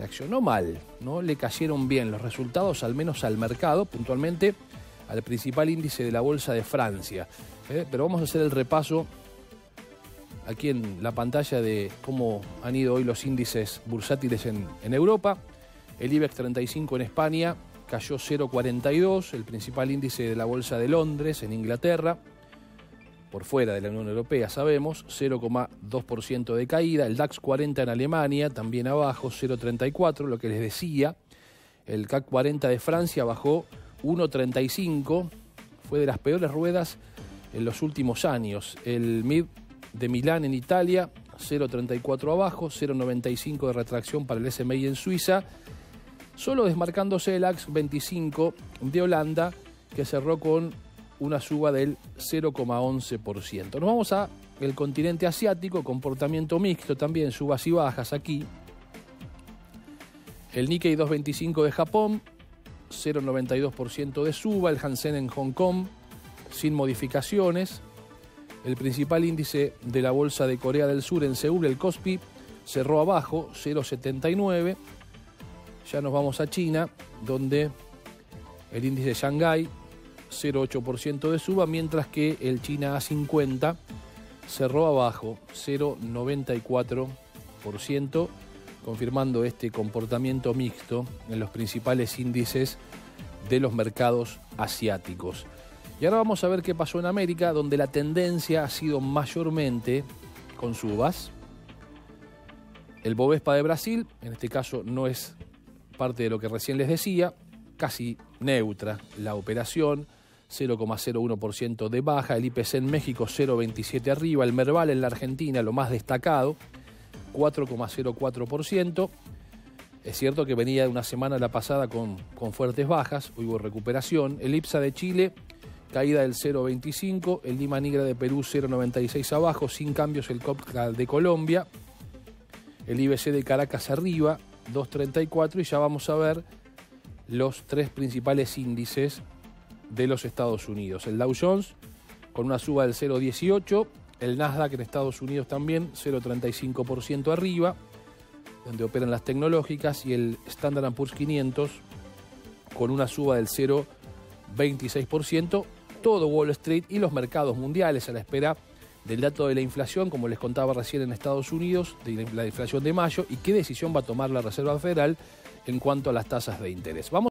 reaccionó mal, no le cayeron bien los resultados, al menos al mercado, puntualmente al principal índice de la Bolsa de Francia. Pero vamos a hacer el repaso aquí en la pantalla de cómo han ido hoy los índices bursátiles en Europa. El IBEX 35 en España cayó 0,42, el principal índice de la Bolsa de Londres en Inglaterra, por fuera de la Unión Europea, sabemos, 0,2% de caída. El DAX 40 en Alemania, también abajo, 0,34, lo que les decía. El CAC 40 de Francia bajó 1,35, fue de las peores ruedas en los últimos años. El MIB de Milán en Italia, 0,34 abajo, 0,95 de retracción para el SMI en Suiza, solo desmarcándose el AX 25 de Holanda, que cerró con una suba del 0,11%. Nos vamos al continente asiático, comportamiento mixto también, subas y bajas aquí. El Nikkei 225 de Japón, 0,92% de suba. El Hang Seng en Hong Kong, sin modificaciones. El principal índice de la Bolsa de Corea del Sur en Seúl, el Kospi, cerró abajo, 0,79%. Ya nos vamos a China, donde el índice de Shanghái, 0,8% de suba, mientras que el China A50 cerró abajo, 0,94%, confirmando este comportamiento mixto en los principales índices de los mercados asiáticos. Y ahora vamos a ver qué pasó en América, donde la tendencia ha sido mayormente con subas. El Bovespa de Brasil, en este caso no es parte de lo que recién les decía, casi neutra la operación, 0,01% de baja. El IPC en México, 0,27 arriba. El Merval en la Argentina, lo más destacado, 4,04%. Es cierto que venía una semana la pasada con fuertes bajas, hubo recuperación. El IPSA de Chile, caída del 0,25%. El Lima Negra de Perú, 0,96 abajo. Sin cambios el COPCA de Colombia. El IBC de Caracas arriba, 2,34%. Y ya vamos a ver los tres principales índices de los Estados Unidos. El Dow Jones con una suba del 0,18%, el Nasdaq en Estados Unidos también 0,35% arriba, donde operan las tecnológicas, y el Standard & Poor's 500 con una suba del 0,26%, todo Wall Street y los mercados mundiales a la espera del dato de la inflación, como les contaba recién en Estados Unidos, de la inflación de mayo y qué decisión va a tomar la Reserva Federal en cuanto a las tasas de interés. Vamos